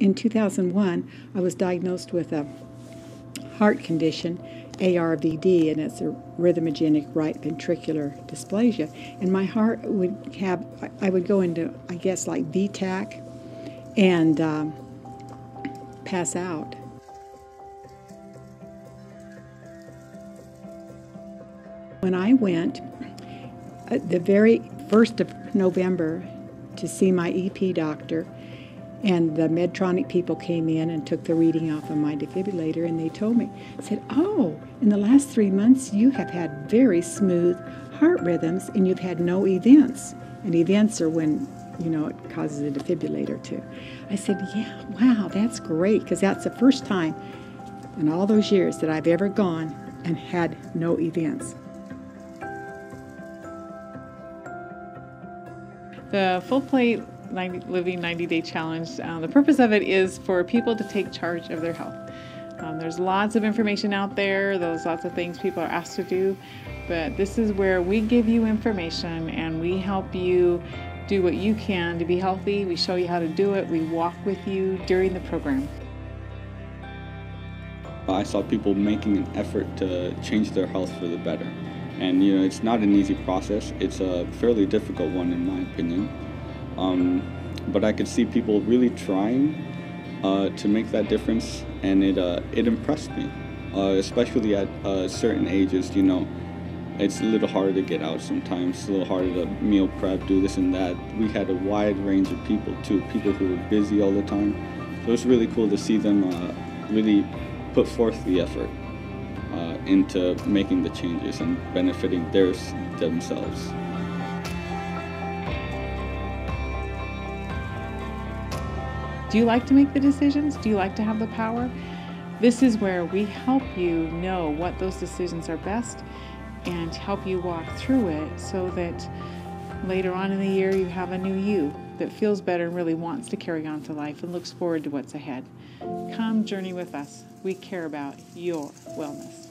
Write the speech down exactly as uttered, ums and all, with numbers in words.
in two thousand one, I was diagnosed with a heart condition, A R V D, and it's a rhythmogenic right ventricular dysplasia. And my heart would have, I would go into, I guess, like V TAC and um, pass out. When I went at the very first of November to see my E P doctor, and the Medtronic people came in and took the reading off of my defibrillator, and they told me, said, oh, in the last three months you have had very smooth heart rhythms and you've had no events. And events are when, you know, it causes a defibrillator to. I said, yeah, wow, that's great, because that's the first time in all those years that I've ever gone and had no events. The Full Plate Living ninety day Challenge, uh, the purpose of it is for people to take charge of their health. Um, there's lots of information out there, there's lots of things people are asked to do, but this is where we give you information and we help you do what you can to be healthy. We show you how to do it, we walk with you during the program. I saw people making an effort to change their health for the better. And you know, it's not an easy process, it's a fairly difficult one in my opinion. Um, but I could see people really trying uh, to make that difference, and it uh, it impressed me, uh, especially at uh, certain ages. You know, it's a little harder to get out sometimes, it's a little harder to meal prep, do this and that. We had a wide range of people too, people who were busy all the time, so it was really cool to see them uh, really put forth the effort uh, into making the changes and benefiting their, themselves. Do you like to make the decisions? Do you like to have the power? This is where we help you know what those decisions are best and help you walk through it so that later on in the year you have a new you that feels better and really wants to carry on to life and looks forward to what's ahead. Come journey with us. We care about your wellness.